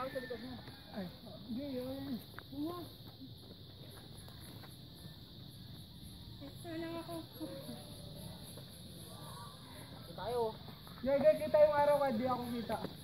tao sa likod mo. Ay, hindi yun. Huwag. Ito lang ako. Ito tayo. Hindi, kita yung araw ka, di ako kita.